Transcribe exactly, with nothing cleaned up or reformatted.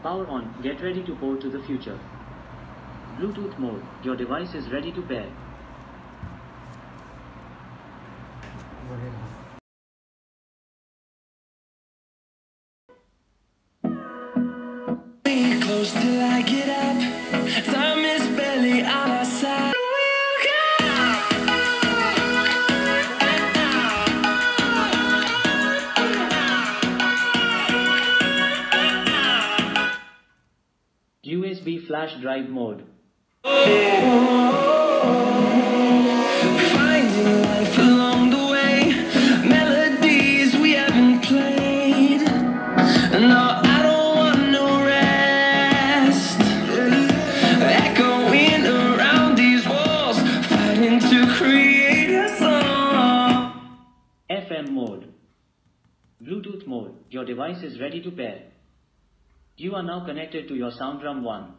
Power on, get ready to port to the future. Bluetooth mode, your device is ready to pair. Close till I get up, time is barely on our side. U S B flash drive mode. Finding life along the way, melodies we haven't played. No, I don't want no rest. Echoing around these walls, fighting to create a song. F M mode. Bluetooth mode. Your device is ready to pair. You are now connected to your SoundDrum one.